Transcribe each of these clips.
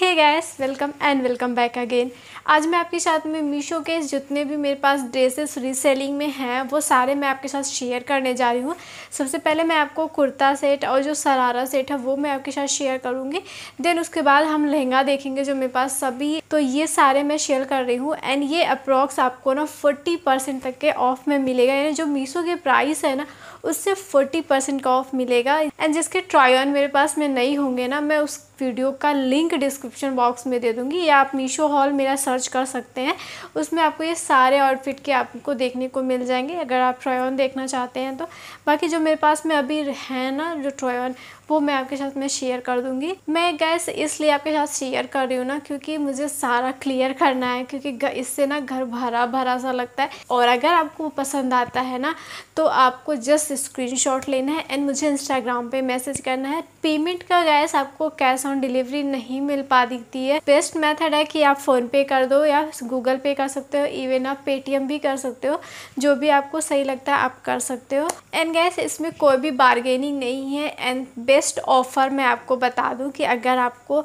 Hey guys, welcome and welcome back again. आज मैं आपके साथ में मीशो के जितने भी मेरे पास ड्रेसेस रीसेलिंग में हैं वो सारे मैं आपके साथ शेयर करने जा रही हूँ। सबसे पहले मैं आपको कुर्ता सेट और जो सरारा सेट है वो मैं आपके साथ शेयर करूँगी। देन उसके बाद हम लहंगा देखेंगे जो मेरे पास सभी, तो ये सारे मैं शेयर कर रही हूँ। एंड ये अप्रॉक्स आपको ना 40% तक के ऑफ में मिलेगा, यानी जो मीशो के प्राइस है ना उससे 40% का ऑफ मिलेगा। एंड जिसके ट्राई ऑन मेरे पास में नहीं होंगे ना, मैं उस वीडियो का लिंक डिस्क्रिप्शन बॉक्स में दे दूँगी, या आप मीशो हॉल मेरा सर्च कर सकते हैं, उसमें आपको ये सारे आउटफिट के आपको देखने को मिल जाएंगे अगर आप ट्राई ऑन देखना चाहते हैं तो। बाकी जो मेरे पास में अभी है ना जो ट्राई ऑन, वो मैं आपके साथ में शेयर कर दूँगी। मैं गाइस इसलिए आपके साथ शेयर कर रही हूँ ना क्योंकि मुझे सारा क्लियर करना है, क्योंकि इससे ना घर भरा भरा सा लगता है। और अगर आपको पसंद आता है ना तो आपको जस्ट स्क्रीनशॉट लेना है एंड मुझे इंस्टाग्राम पे मैसेज करना है। पेमेंट का गाइस आपको कैश ऑन डिलीवरी नहीं मिल पाती है। बेस्ट मेथड है कि आप फ़ोन पे कर दो या गूगल पे कर सकते हो, इवन आप पेटीएम भी कर सकते हो, जो भी आपको सही लगता है आप कर सकते हो। एंड गाइस इसमें कोई भी बार्गेनिंग नहीं है। एंड बेस्ट ऑफ़र मैं आपको बता दूं कि अगर आपको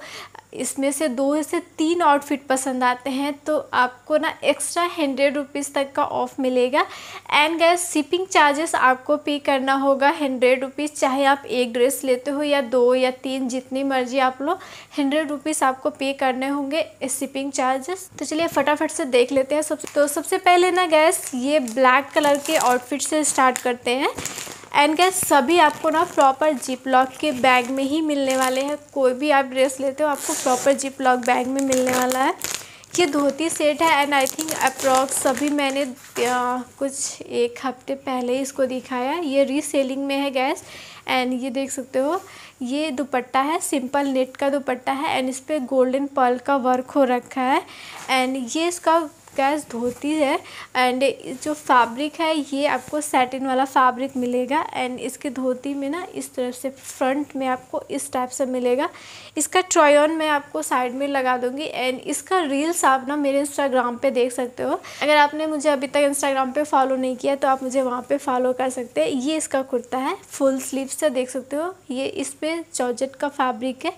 इसमें से 2 से 3 आउटफिट पसंद आते हैं तो आपको ना एक्स्ट्रा 100 रुपीज़ तक का ऑफ़ मिलेगा। एंड गाइस शिपिंग चार्जेस आपको पे करना होगा 100 रुपीज़, चाहे आप एक ड्रेस लेते हो या 2 या 3, जितनी मर्जी आप लो, 100 रुपीज़ आपको पे करने होंगे इस शिपिंग चार्जेस। तो चलिए फटाफट से देख लेते हैं सबसे पहले ना गाइस ये ब्लैक कलर के आउटफिट से स्टार्ट करते हैं। एंड गाइस सभी आपको ना प्रॉपर जिप लॉक के बैग में ही मिलने वाले हैं। कोई भी आप ड्रेस लेते हो आपको प्रॉपर जिप लॉक बैग में मिलने वाला है। ये धोती सेट है एंड आई थिंक अप्रॉक्स सभी मैंने कुछ एक हफ्ते पहले इसको दिखाया। ये रीसेलिंग में है गाइस। एंड ये देख सकते हो ये दुपट्टा है, सिंपल नेट का दुपट्टा है एंड इस पर गोल्डन पर्ल का वर्क हो रखा है। एंड ये इसका गाइस धोती है एंड जो फैब्रिक है ये आपको सैटिन वाला फैब्रिक मिलेगा। एंड इसके धोती में ना इस तरह से फ्रंट में आपको इस टाइप से मिलेगा। इसका ट्राई ऑन मैं आपको साइड में लगा दूंगी। एंड इसका रील्स आप ना मेरे इंस्टाग्राम पे देख सकते हो। अगर आपने मुझे अभी तक इंस्टाग्राम पे फॉलो नहीं किया तो आप मुझे वहाँ पर फॉलो कर सकते हैं। ये इसका कुर्ता है, फुल स्लीव से देख सकते हो। ये इस पर जॉर्जेट का फैब्रिक है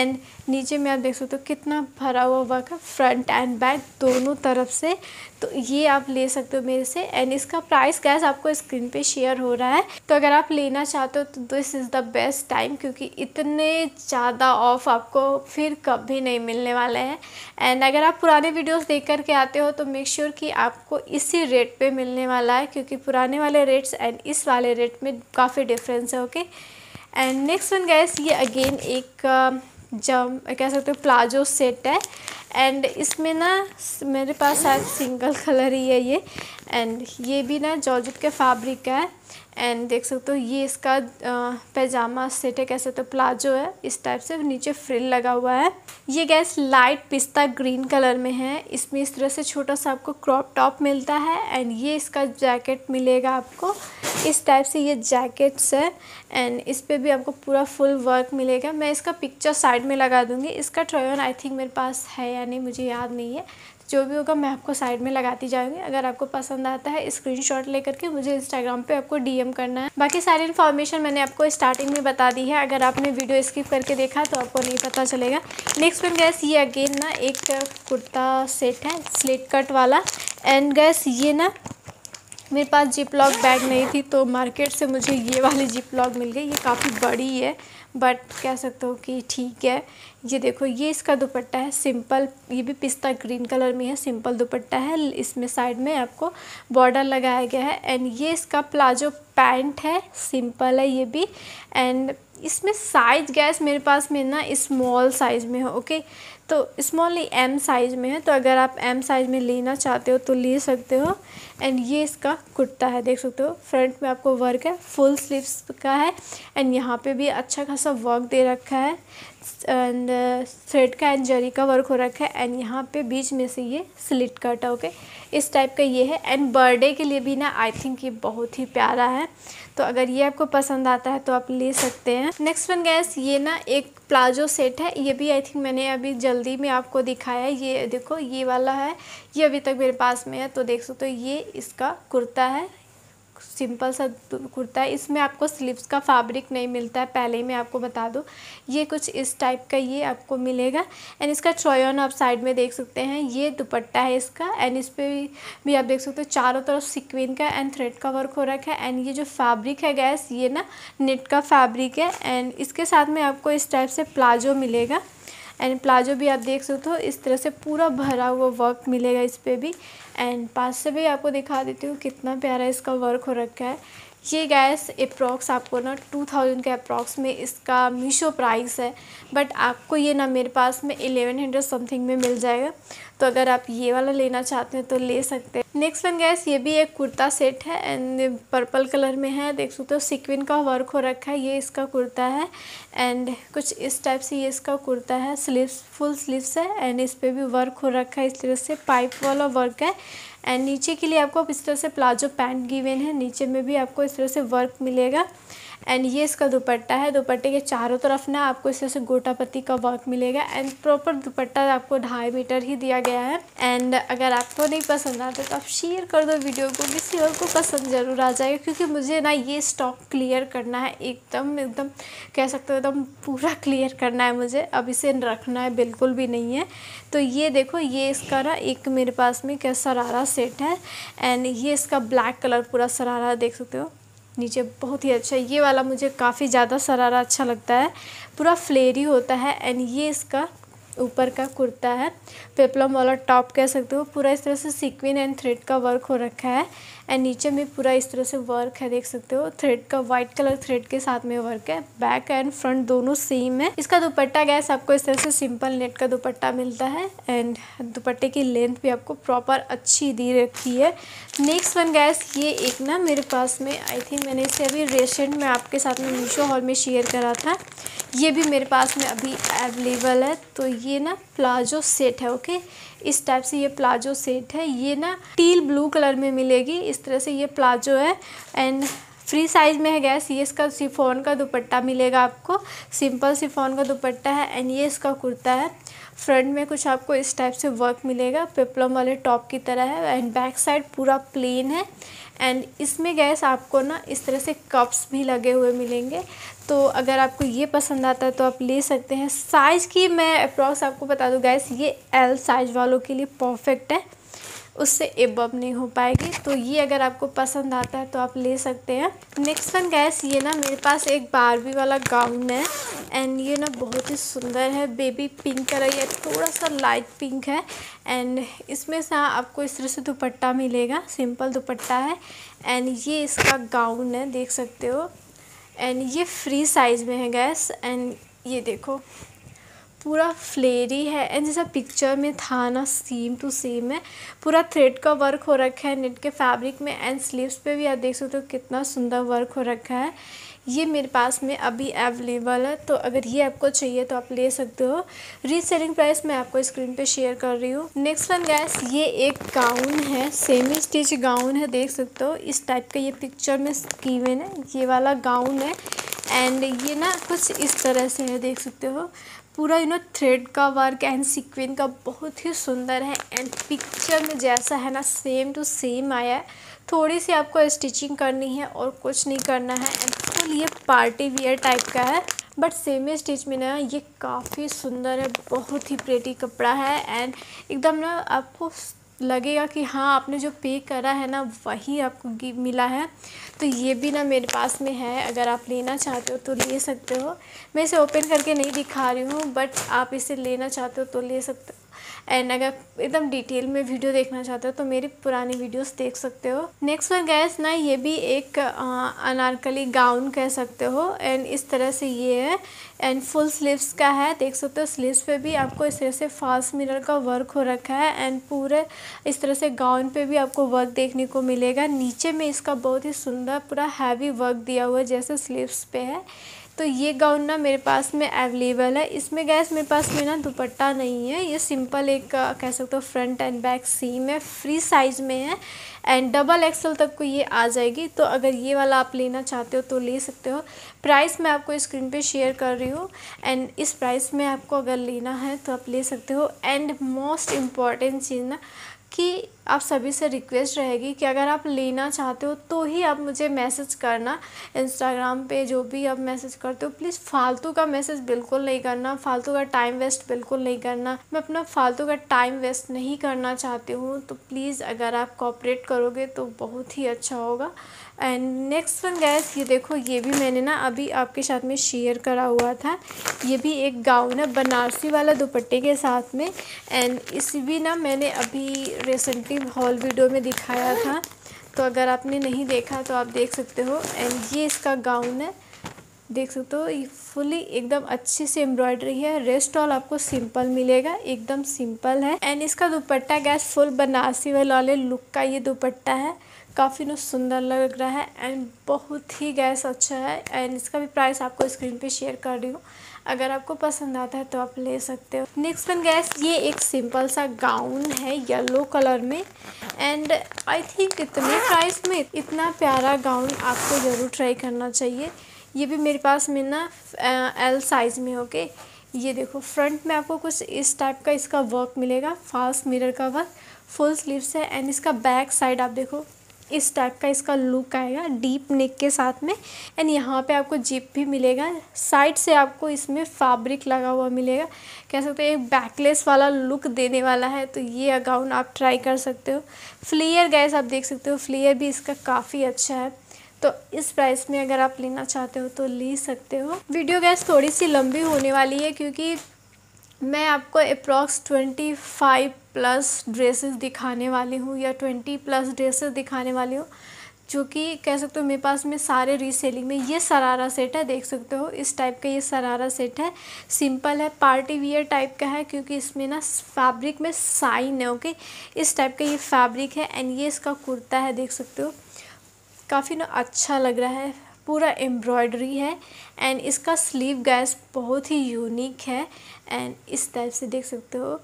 एंड नीचे में आप देख सकते हो कितना भरा हुआ वर्क है फ्रंट एंड बैक दोनों तरफ से। तो ये आप ले सकते हो मेरे से। एंड इसका प्राइस गाइस आपको स्क्रीन पे शेयर हो रहा है, तो अगर आप लेना चाहते हो तो this is the best time, क्योंकि इतने ज़्यादा ऑफ आपको फिर कभी नहीं मिलने वाले हैं। एंड अगर आप पुराने वीडियोस देख कर के आते हो तो मेक श्योर कि आपको इसी रेट पे मिलने वाला है, क्योंकि पुराने वाले रेट्स एंड इस वाले रेट में काफ़ी डिफरेंस है। Okay and next one guys ये अगेन एक जम कह सकते हो प्लाजो सेट है। एंड इसमें ना मेरे पास शायद सिंगल कलर ही है ये। एंड ये भी ना जॉर्जेट के फैब्रिक का है। एंड देख सकते हो ये इसका पैजामा सेट है, कह सकते हो प्लाजो है इस टाइप से, नीचे फ्रिल लगा हुआ है। ये guys light pista green colour में है। इसमें इस तरह से छोटा सा आपको क्रॉप टॉप मिलता है। एंड ये इसका जैकेट मिलेगा आपको इस टाइप से, ये जैकेट्स है। एंड इस पर भी आपको पूरा फुल वर्क मिलेगा। मैं इसका पिक्चर साइड में लगा दूँगी। इसका ट्राई ऑन आई थिंक मेरे पास है या नहीं मुझे याद नहीं है, जो भी होगा मैं आपको साइड में लगाती जाऊँगी। अगर आपको पसंद आता है स्क्रीनशॉट लेकर के मुझे इंस्टाग्राम पे आपको डीएम करना है। बाकी सारी इन्फॉर्मेशन मैंने आपको स्टार्टिंग में बता दी है, अगर आपने वीडियो स्किप करके देखा तो आपको नहीं पता चलेगा। नेक्स्ट वन गाइस ये अगेन ना एक कुर्ता सेट है स्लिट कट वाला। एंड गाइस ये ना मेरे पास जिप लॉक बैग नहीं थी तो मार्केट से मुझे ये वाली जिप लॉक मिल गई। ये काफ़ी बड़ी है बट कह सकते हो कि ठीक है। ये देखो ये इसका दुपट्टा है सिंपल, ये भी पिस्ता ग्रीन कलर में है, सिंपल दुपट्टा है। इसमें साइड में आपको बॉर्डर लगाया गया है। एंड ये इसका प्लाजो पैंट है, सिंपल है ये भी। एंड इसमें साइज गाइस मेरे पास में ना स्मॉल साइज़ में है। ओके तो स्मॉल नहीं एम साइज़ में है, तो अगर आप एम साइज़ में लेना चाहते हो तो ले सकते हो। एंड ये इसका कुर्ता है, देख सकते हो फ्रंट में आपको वर्क है, फुल स्लीव्स का है। एंड यहाँ पे भी अच्छा खासा वर्क दे रखा है एंड थ्रेड का एंड जरी का वर्क हो रखा है। एंड यहाँ पे बीच में से ये स्लिट कट है। ओके इस टाइप का ये है। एंड बर्थडे के लिए भी ना आई थिंक ये बहुत ही प्यारा है, तो अगर ये आपको पसंद आता है तो आप ले सकते हैं। नेक्स्ट वन गाइस ये ना एक प्लाजो सेट है। ये भी आई थिंक मैंने अभी जल्दी में आपको दिखाया है। ये देखो ये वाला है, ये अभी तक मेरे पास में है, तो देख सकते हो ये इसका कुर्ता है सिंपल सा कुर्ता है, इसमें आपको स्लीव्स का फैब्रिक नहीं मिलता है, पहले ही मैं आपको बता दूँ। ये कुछ इस टाइप का ये आपको मिलेगा। एंड इसका ट्रायन आप साइड में देख सकते हैं, ये दुपट्टा है इसका। एंड इस पर भी आप देख सकते हो चारों तरफ सिक्वेन का एंड थ्रेड का वर्क हो रखा है। एंड ये जो फैब्रिक है गैस, ये ना नेट का फैब्रिक है। एंड इसके साथ में आपको इस टाइप से प्लाजो मिलेगा। एंड प्लाजो भी आप देख सकते हो इस तरह से पूरा भरा हुआ वर्क मिलेगा इस पर भी। एंड पास से भी आपको दिखा देती हूँ कितना प्यारा इसका वर्क हो रखा है। ये गैस अप्रॉक्स आपको ना 2000 के अप्रॉक्स में इसका मीशो प्राइस है, बट आपको ये ना मेरे पास में 1100 समथिंग में मिल जाएगा। तो अगर आप ये वाला लेना चाहते हैं तो ले सकते हैं। नेक्स्ट वन गैस, ये भी एक कुर्ता सेट है एंड पर्पल कलर में है, देख सकते हो सिक्विन का वर्क हो रखा है। ये इसका कुर्ता है एंड कुछ इस टाइप से ये इसका कुर्ता है। स्लीव्स फुल स्लीव्स है एंड इस पर भी वर्क हो रखा है, इस तरह से पाइप वाला वर्क है। एंड नीचे के लिए आपको इस तरह से प्लाजो पैंट गिवन है, नीचे में भी आपको इस तरह से वर्क मिलेगा। एंड ये इसका दुपट्टा है, दुपट्टे के चारों तरफ ना आपको इस तरह से गोटापत्ती का वर्क मिलेगा। एंड प्रॉपर दुपट्टा आपको 2.5 मीटर ही दिया गया है। एंड अगर आपको नहीं पसंद आता तो आप शेयर कर दो वीडियो को, किसी और को पसंद ज़रूर आ जाएगा, क्योंकि मुझे ना ये स्टॉक क्लियर करना है, एकदम कह सकते हो एकदम पूरा क्लियर करना है मुझे, अब इसे रखना है बिल्कुल भी नहीं है। तो ये देखो, ये इसका ना एक मेरे पास में क्या सरारा सेट है। एंड ये इसका ब्लैक कलर पूरा सरारा देख सकते हो, नीचे बहुत ही अच्छा। ये वाला मुझे काफ़ी ज़्यादा सरारा अच्छा लगता है, पूरा फ्लेरी होता है। एंड ये इसका ऊपर का कुर्ता है, पेप्लम वाला टॉप कह सकते हो, पूरा इस तरह से सीक्वेन एंड थ्रेड का वर्क हो रखा है। एंड नीचे में पूरा इस तरह से वर्क है, देख सकते हो थ्रेड का, वाइट कलर थ्रेड के साथ में वर्क है। बैक एंड फ्रंट दोनों सेम है। इसका दुपट्टा गैस आपको इस तरह से सिंपल नेट का दुपट्टा मिलता है। एंड दुपट्टे की लेंथ भी आपको प्रॉपर अच्छी दी रखी है। नेक्स्ट वन गैस, ये एक ना मेरे पास में, आई थिंक मैंने इसे अभी रिसेंट में आपके साथ में मीशो हॉल में शेयर करा था, ये भी मेरे पास में अभी अवेलेबल है। तो ये ना प्लाजो सेट है, ओके, इस टाइप से ये प्लाजो सेट है। ये ना टील ब्लू कलर में मिलेगी, इस तरह से ये प्लाजो है। एंड फ्री साइज़ में है गैस। ये इसका शिफॉन का दुपट्टा मिलेगा आपको, सिंपल शिफॉन का दुपट्टा है। एंड ये इसका कुर्ता है, फ्रंट में कुछ आपको इस टाइप से वर्क मिलेगा, पेप्लम वाले टॉप की तरह है। एंड बैक साइड पूरा प्लेन है। एंड इसमें गैस आपको ना इस तरह से कप्स भी लगे हुए मिलेंगे। तो अगर आपको ये पसंद आता है तो आप ले सकते हैं। साइज़ की मैं अप्रॉक्स आपको बता दूं गैस, ये एल साइज़ वालों के लिए परफेक्ट है, उससे एबव नहीं हो पाएगी। तो ये अगर आपको पसंद आता है तो आप ले सकते हैं। नेक्स्ट वन गैस, ये ना मेरे पास एक बारबी वाला गाउन है। एंड ये ना बहुत ही सुंदर है, बेबी पिंक कलर या थोड़ा सा लाइट पिंक है। एंड इसमें से आपको इस तरह से दुपट्टा मिलेगा, सिंपल दुपट्टा है। एंड ये इसका गाउन है, देख सकते हो। एंड ये फ्री साइज़ में है गैस। एंड ये देखो पूरा फ्लेरी है, एंड जैसा पिक्चर में था ना सेम टू सेम है। पूरा थ्रेड का वर्क हो रखा है नेट के फैब्रिक में। एंड स्लीव्स पे भी आप देख सकते हो कितना सुंदर वर्क हो रखा है। ये मेरे पास में अभी अवेलेबल है, तो अगर ये आपको चाहिए तो आप ले सकते हो। रीसेलिंग प्राइस मैं आपको स्क्रीन पे शेयर कर रही हूँ। नेक्स्ट वन गैस, ये एक गाउन है, सेमी स्टिच गाउन है, देख सकते हो इस टाइप का, ये पिक्चर में गिवन है, ये वाला गाउन है। एंड ये ना कुछ इस तरह से है, देख सकते हो पूरा थ्रेड का वर्क एंड सीक्वेन का बहुत ही सुंदर है। एंड पिक्चर में जैसा है ना सेम टू सेम आया है, थोड़ी सी आपको स्टिचिंग करनी है और कुछ नहीं करना है। एंड फुल ये पार्टी वियर टाइप का है, बट सेमी स्टिच में ना ये काफ़ी सुंदर है, बहुत ही प्रेटी कपड़ा है। एंड एकदम ना आपको लगेगा कि हाँ आपने जो पे करा है ना वही आपको मिला है। तो ये भी ना मेरे पास में है, अगर आप लेना चाहते हो तो ले सकते हो। मैं इसे ओपन करके नहीं दिखा रही हूँ, बट आप इसे लेना चाहते हो तो ले सकते हो। एंड अगर एकदम डिटेल में वीडियो देखना चाहते हो तो मेरी पुरानी वीडियोस देख सकते हो। नेक्स्ट वन गैस ना, ये भी एक अनारकली गाउन कह सकते हो। एंड इस तरह से ये है एंड फुल स्लीव्स का है, देख सकते हो स्लीव्स पे भी आपको इस तरह से फास्ट मिरर का वर्क हो रखा है। एंड पूरे इस तरह से गाउन पे भी आपको वर्क देखने को मिलेगा। नीचे में इसका बहुत ही सुंदर पूरा हैवी वर्क दिया हुआ है जैसे स्लीव्स पे है। तो ये गाउन ना मेरे पास में अवेलेबल है। इसमें गैस मेरे पास में ना दुपट्टा नहीं है, ये सिंपल एक कह सकते हो फ्रंट एंड बैक सेम है, फ्री साइज़ में है। एंड XXL तक को ये आ जाएगी, तो अगर ये वाला आप लेना चाहते हो तो ले सकते हो। प्राइस मैं आपको स्क्रीन पे शेयर कर रही हूँ। एंड इस प्राइस में आपको अगर लेना है तो आप ले सकते हो। एंड मोस्ट इम्पॉर्टेंट चीज़ ना कि आप सभी से रिक्वेस्ट रहेगी कि अगर आप लेना चाहते हो तो ही आप मुझे मैसेज करना। इंस्टाग्राम पे जो भी आप मैसेज करते हो प्लीज़ फालतू का मैसेज बिल्कुल नहीं करना, फालतू का टाइम वेस्ट बिल्कुल नहीं करना। मैं अपना फालतू का टाइम वेस्ट नहीं करना चाहती हूँ, तो प्लीज़ अगर आप कोऑपरेट करोगे तो बहुत ही अच्छा होगा। एंड नेक्स्ट वन गाइस, ये देखो, ये भी मैंने ना अभी आपके साथ में शेयर करा हुआ था। ये भी एक गाउन है बनारसी वाला दुपट्टे के साथ में, एंड इस भी ना मैंने अभी रिसेंटली हॉल वीडियो में दिखाया था, तो अगर आपने नहीं देखा तो आप देख सकते हो। एंड ये इसका गाउन है, देख सकते हो, ये फुली एकदम अच्छी सी एम्ब्रॉयडरी है। रेस्ट ऑल आपको सिंपल मिलेगा, एकदम सिंपल है। एंड इसका दुपट्टा गैस फुल बनारसी वाले लुक का ये दुपट्टा है, काफ़ी ना सुंदर लग रहा है एंड बहुत ही गैस अच्छा है। एंड इसका भी प्राइस आपको स्क्रीन पे शेयर कर रही हूँ, अगर आपको पसंद आता है तो आप ले सकते हो। नेक्स्ट वन गैस, ये एक सिंपल सा गाउन है येलो कलर में, एंड आई थिंक इतने प्राइस में इतना प्यारा गाउन आपको ज़रूर ट्राई करना चाहिए। ये भी मेरे पास में ना एल साइज़ में होके, ये देखो फ्रंट में आपको कुछ इस टाइप का इसका वर्क मिलेगा, फॉल्स मिरर का वर्क, फुल स्लीव्स है। एंड इसका बैक साइड आप देखो इस टाइप का इसका लुक आएगा डीप नेक के साथ में। एंड यहाँ पे आपको जिप भी मिलेगा, साइड से आपको इसमें फैब्रिक लगा हुआ मिलेगा, कह सकते हैं एक बैकलेस वाला लुक देने वाला है। तो ये गाउन आप ट्राई कर सकते हो। फ्लेयर गाइस आप देख सकते हो, फ्लेयर भी इसका काफ़ी अच्छा है, तो इस प्राइस में अगर आप लेना चाहते हो तो ले सकते हो। वीडियो गाइस थोड़ी सी लंबी होने वाली है क्योंकि मैं आपको अप्रॉक्स 25+ ड्रेसेस दिखाने वाली हूँ या 20+ ड्रेसेस दिखाने वाली हूँ, जो कि कह सकते हो मेरे पास में सारे रीसेलिंग में। ये सरारा सेट है, देख सकते हो इस टाइप का ये सरारा सेट है, सिंपल है, पार्टी वियर टाइप का है क्योंकि इसमें ना फैब्रिक में साइन है। ओके, इस टाइप का ये फैब्रिक है। एंड ये इसका कुर्ता है, देख सकते हो काफ़ी ना अच्छा लग रहा है, पूरा एम्ब्रॉयडरी है। एंड इसका स्लीव गैस बहुत ही यूनिक है, एंड इस टाइप से देख सकते हो,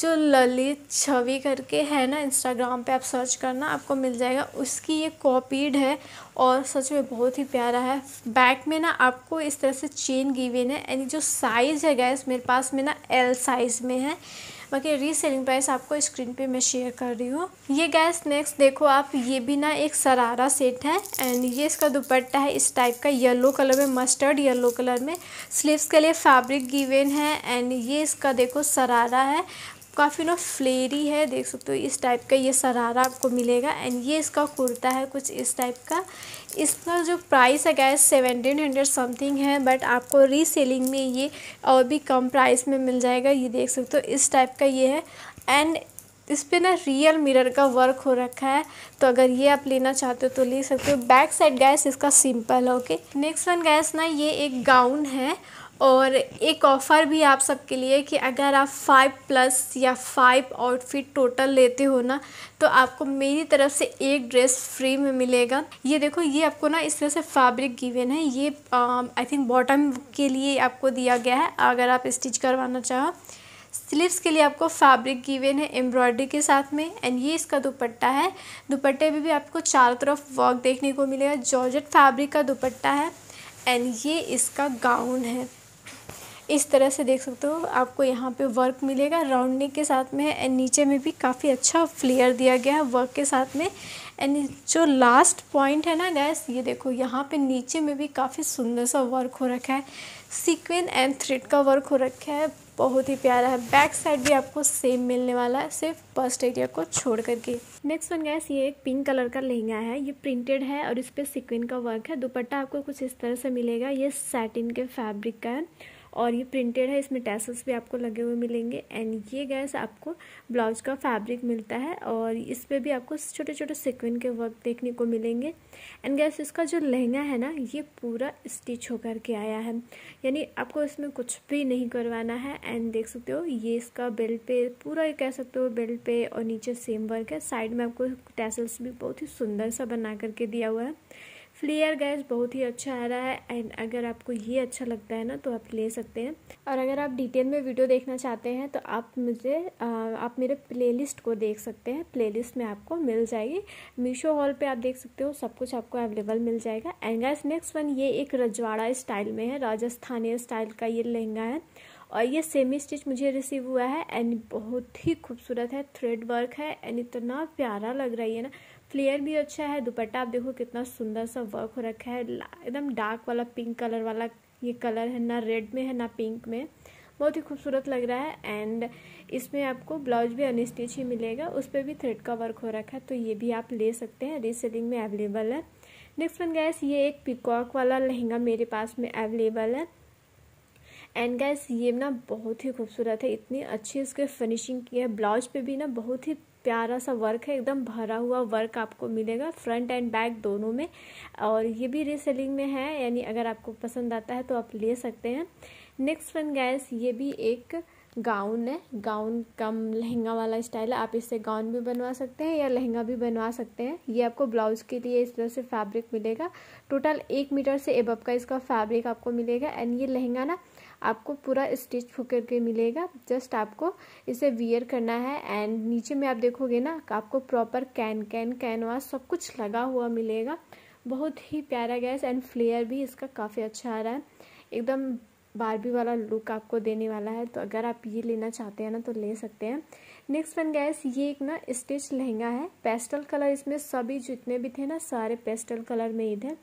जो ललित छवि करके है ना इंस्टाग्राम पे आप सर्च करना, आपको मिल जाएगा, उसकी ये कॉपीड है और सच में बहुत ही प्यारा है। बैक में ना आपको इस तरह से चेन गिवन है। यानी जो साइज़ है गैस मेरे पास में ना एल साइज़ में है, बाकी रीसेलिंग प्राइस आपको स्क्रीन पे मैं शेयर कर रही हूँ। ये गैस नेक्स्ट देखो आप, ये भी ना एक सरारा सेट है, एंड ये इसका दुपट्टा है इस टाइप का येलो कलर में, मस्टर्ड येलो कलर में, स्लीव्स के लिए फैब्रिक गिवन है। एंड ये इसका देखो सरारा है, काफ़ी ना फ्लेरी है, देख सकते हो इस टाइप का ये सरारा आपको मिलेगा। एंड ये इसका कुर्ता है कुछ इस टाइप का, इसका जो प्राइस है गैस 1700 समथिंग है, बट आपको रीसेलिंग में ये और भी कम प्राइस में मिल जाएगा। ये देख सकते हो इस टाइप का ये है, एंड इस पर ना रियल मिरर का वर्क हो रखा है, तो अगर ये आप लेना चाहते हो तो ले सकते हो। बैक साइड गैस इसका सिंपल है। ओके, नेक्स्ट वन गैस ना ये एक गाउन है, और एक ऑफ़र भी आप सबके लिए कि अगर आप 5+ या 5 आउटफिट टोटल लेते हो ना तो आपको मेरी तरफ से एक ड्रेस फ्री में मिलेगा। ये देखो, ये आपको ना इस तरह से फैब्रिक गिवन है, ये आई थिंक बॉटम के लिए आपको दिया गया है अगर आप स्टिच करवाना चाहो। स्लीव्स के लिए आपको फैब्रिक गिवन है एम्ब्रॉयडरी के साथ में। एंड ये इसका दुपट्टा है, दुपट्टे में भी आपको चारों तरफ वर्क देखने को मिलेगा, जॉर्जेट फैब्रिक का दुपट्टा है। एंड ये इसका गाउन है, इस तरह से देख सकते हो आपको यहाँ पे वर्क मिलेगा राउंड नेक के साथ में। एंड नीचे में भी काफ़ी अच्छा फ्लेयर दिया गया है वर्क के साथ में। एंड जो लास्ट पॉइंट है ना गैस, ये देखो यहाँ पे नीचे में भी काफ़ी सुंदर सा वर्क हो रखा है, सीक्वेंस एंड थ्रेड का वर्क हो रखा है, बहुत ही प्यारा है। बैक साइड भी आपको सेम मिलने वाला है, सिर्फ बस्ट एरिया को छोड़ करके। नेक्स्ट वन गैस, ये एक पिंक कलर का लहंगा है, ये प्रिंटेड है और इस पर सीक्वेंस का वर्क है। दुपट्टा आपको कुछ इस तरह से मिलेगा, ये सैटिन के फैब्रिक का है और ये प्रिंटेड है, इसमें टैसल्स भी आपको लगे हुए मिलेंगे। एंड ये गैस आपको ब्लाउज़ का फैब्रिक मिलता है और इस पर भी आपको छोटे छोटे सीक्वेंस के वर्क देखने को मिलेंगे। एंड गैस इसका जो लहंगा है ना ये पूरा स्टिच होकर के आया है, यानी आपको इसमें कुछ भी नहीं करवाना है। एंड देख सकते हो ये इसका बेल्ट पे पूरा, कह सकते हो बेल्ट पे और नीचे सेम वर्क है, साइड में आपको टैसल्स भी बहुत ही सुंदर सा बना करके दिया हुआ है। फ्लेयर गैस बहुत ही अच्छा आ रहा है, एंड अगर आपको ये अच्छा लगता है ना तो आप ले सकते हैं। और अगर आप डिटेल में वीडियो देखना चाहते हैं तो आप मुझे आप मेरे प्लेलिस्ट को देख सकते हैं, प्लेलिस्ट में आपको मिल जाएगी, मीशो हॉल पे आप देख सकते हो, सब कुछ आपको अवेलेबल मिल जाएगा। एंड गैस नेक्स्ट वन, ये एक रजवाड़ा स्टाइल में है, राजस्थानी स्टाइल का ये लहंगा है और ये सेमी स्टिच मुझे रिसीव हुआ है एंड बहुत ही खूबसूरत है, थ्रेड वर्क है एंड इतना प्यारा लग रही है ना, फ्लेयर भी अच्छा है, दुपट्टा आप देखो कितना सुंदर सा वर्क हो रखा है, एकदम डार्क वाला पिंक कलर वाला ये कलर है, ना रेड में है ना पिंक में, बहुत ही खूबसूरत लग रहा है। एंड इसमें आपको ब्लाउज भी अनस्टिच ही मिलेगा, उस पर भी थ्रेड का वर्क हो रखा है, तो ये भी आप ले सकते हैं, रीसेलिंग में अवेलेबल है। नेक्स्ट वन गाइस, ये एक पिकॉक वाला लहंगा मेरे पास में अवेलेबल है एंड गाइस ये ना बहुत ही खूबसूरत है, इतनी अच्छी इसके फिनिशिंग की है, ब्लाउज पे भी ना बहुत ही प्यारा सा वर्क है, एकदम भरा हुआ वर्क आपको मिलेगा फ्रंट एंड बैक दोनों में, और ये भी रीसेलिंग में है, यानी अगर आपको पसंद आता है तो आप ले सकते हैं। नेक्स्ट वन गाइस, ये भी एक गाउन है, गाउन कम लहंगा वाला स्टाइल है, आप इससे गाउन भी बनवा सकते हैं या लहंगा भी बनवा सकते हैं। ये आपको ब्लाउज के लिए इस तरह से फैब्रिक मिलेगा, टोटल 1 मीटर से एबव का इसका फैब्रिक आपको मिलेगा एंड ये लहंगा ना आपको पूरा स्टिच होकर के मिलेगा, जस्ट आपको इसे वियर करना है एंड नीचे में आप देखोगे ना आपको प्रॉपर कैनवास सब कुछ लगा हुआ मिलेगा, बहुत ही प्यारा गाइस एंड फ्लेयर भी इसका काफ़ी अच्छा आ रहा है, एकदम बारबी वाला लुक आपको देने वाला है, तो अगर आप ये लेना चाहते हैं ना तो ले सकते हैं। नेक्स्ट वन गाइस, ये एक ना स्टिच लहंगा है, पेस्टल कलर इसमें सभी जितने भी थे ना सारे पेस्टल कलर में ही थे,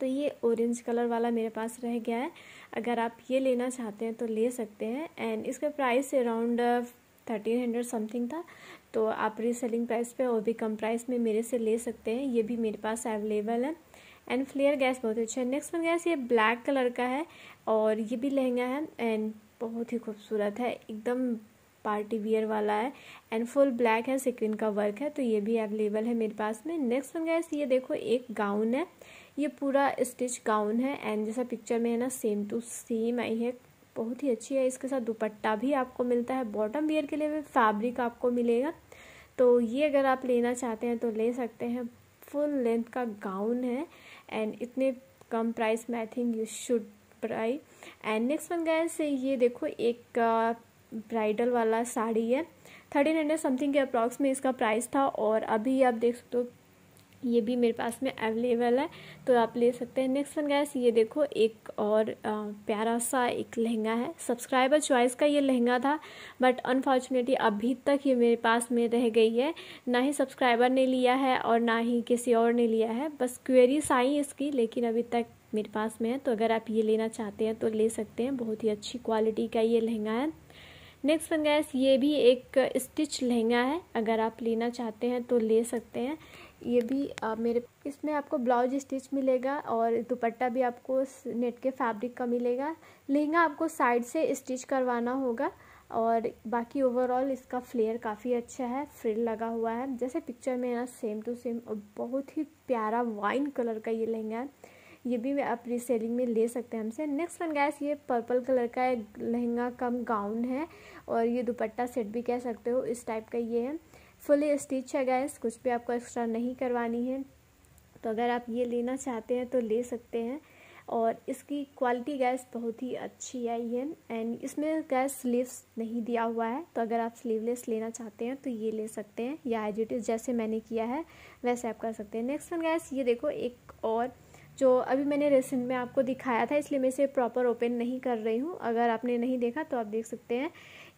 तो ये ऑरेंज कलर वाला मेरे पास रह गया है, अगर आप ये लेना चाहते हैं तो ले सकते हैं। एंड इसका प्राइस अराउंड 1300 समथिंग था, तो आप रीसेलिंग प्राइस पे और भी कम प्राइस में मेरे से ले सकते हैं, ये भी मेरे पास अवेलेबल है एंड फ्लेयर गैस बहुत अच्छा है। नेक्स्ट वन गैस, ये ब्लैक कलर का है और ये भी लहंगा है एंड बहुत ही खूबसूरत है, एकदम पार्टी वियर वाला है एंड फुल ब्लैक है, सिक्विन का वर्क है, तो ये भी अवेलेबल है मेरे पास में। नेक्स्ट वन गैस, ये देखो एक गाउन है, ये पूरा स्टिच गाउन है एंड जैसा पिक्चर में है ना सेम टू सेम आई है, बहुत ही अच्छी है, इसके साथ दुपट्टा भी आपको मिलता है, बॉटम वियर के लिए भी फैब्रिक आपको मिलेगा, तो ये अगर आप लेना चाहते हैं तो ले सकते हैं। फुल लेंथ का गाउन है एंड इतने कम प्राइस में I think you should buy. And next one guys, ये देखो एक ब्राइडल वाला साड़ी है, 1300 समथिंग के अप्रॉक्स में इसका प्राइस था और अभी आप देख सकते हो ये भी मेरे पास में अवेलेबल है, तो आप ले सकते हैं। नेक्स्ट वन गाइस, ये देखो एक और प्यारा सा एक लहंगा है, सब्सक्राइबर चॉइस का ये लहंगा था बट अनफॉर्चुनेटली अभी तक ये मेरे पास में रह गई है, ना ही सब्सक्राइबर ने लिया है और ना ही किसी और ने लिया है, बस क्वेरीज आई इसकी, लेकिन अभी तक मेरे पास में है, तो अगर आप ये लेना चाहते हैं तो ले सकते हैं, बहुत ही अच्छी क्वालिटी का ये लहंगा है। नेक्स्ट वन गाइस, ये भी एक स्टिच लहंगा है, अगर आप लेना चाहते हैं तो ले सकते हैं, ये भी मेरे इसमें आपको ब्लाउज स्टिच मिलेगा और दुपट्टा भी आपको नेट के फैब्रिक का मिलेगा, लहंगा आपको साइड से स्टिच करवाना होगा और बाकी ओवरऑल इसका फ्लेयर काफ़ी अच्छा है, फ्रिल लगा हुआ है जैसे पिक्चर में ना सेम टू सेम, और बहुत ही प्यारा वाइन कलर का ये लहंगा है, ये भी आप रीसेलिंग में ले सकते हैं हमसे। नेक्स्ट वन गाइस, ये पर्पल कलर का एक लहंगा कम गाउन है और ये दुपट्टा सेट भी कह सकते हो, इस टाइप का ये है, फुली स्टिच है गाइस, कुछ भी आपको एक्स्ट्रा नहीं करवानी है, तो अगर आप ये लेना चाहते हैं तो ले सकते हैं, और इसकी क्वालिटी गाइस बहुत ही अच्छी आई है एंड इसमें गाइस स्लीव्स नहीं दिया हुआ है, तो अगर आप स्लीवलेस लेना चाहते हैं तो ये ले सकते हैं, या एज इट इज जैसे मैंने किया है वैसे आप कर सकते हैं। नेक्स्ट वन गाइस, ये देखो एक और जो अभी मैंने रिसेंट में आपको दिखाया था, इसलिए मैं इसे प्रॉपर ओपन नहीं कर रही हूँ, अगर आपने नहीं देखा तो आप देख सकते हैं,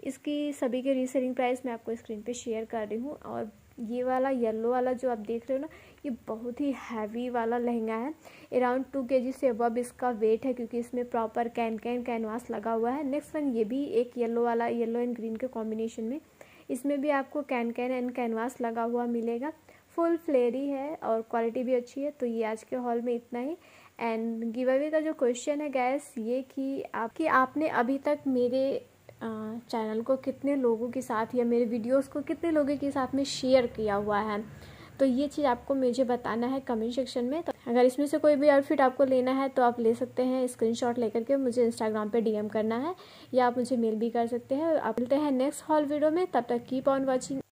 इसकी सभी के रीसेलिंग प्राइस मैं आपको स्क्रीन पे शेयर कर रही हूँ। और ये वाला येलो वाला जो आप देख रहे हो ना, ये बहुत ही हैवी वाला लहंगा है, अराउंड 2 kg से अबव इसका वेट है, क्योंकि इसमें प्रॉपर कैनवास लगा हुआ है। नेक्स्ट वन, ये भी एक येलो वाला, येलो एंड ग्रीन के कॉम्बिनेशन में, इसमें भी आपको कैनवास लगा हुआ मिलेगा, फुल फ्लेरी है और क्वालिटी भी अच्छी है। तो ये आज के हॉल में इतना ही। एंड गिव अवे का जो क्वेश्चन है गाइस, ये कि आपने अभी तक मेरे चैनल को कितने लोगों के साथ या मेरे वीडियोस को कितने लोगों के साथ में शेयर किया हुआ है, तो ये चीज़ आपको मुझे बताना है कमेंट सेक्शन में। तो अगर इसमें से कोई भी आउटफिट आपको लेना है तो आप ले सकते हैं, स्क्रीनशॉट लेकर के मुझे इंस्टाग्राम पे डीएम करना है या आप मुझे मेल भी कर सकते हैं। आप मिलते हैं नेक्स्ट हॉल वीडियो में, तब तक कीप ऑन वॉचिंग।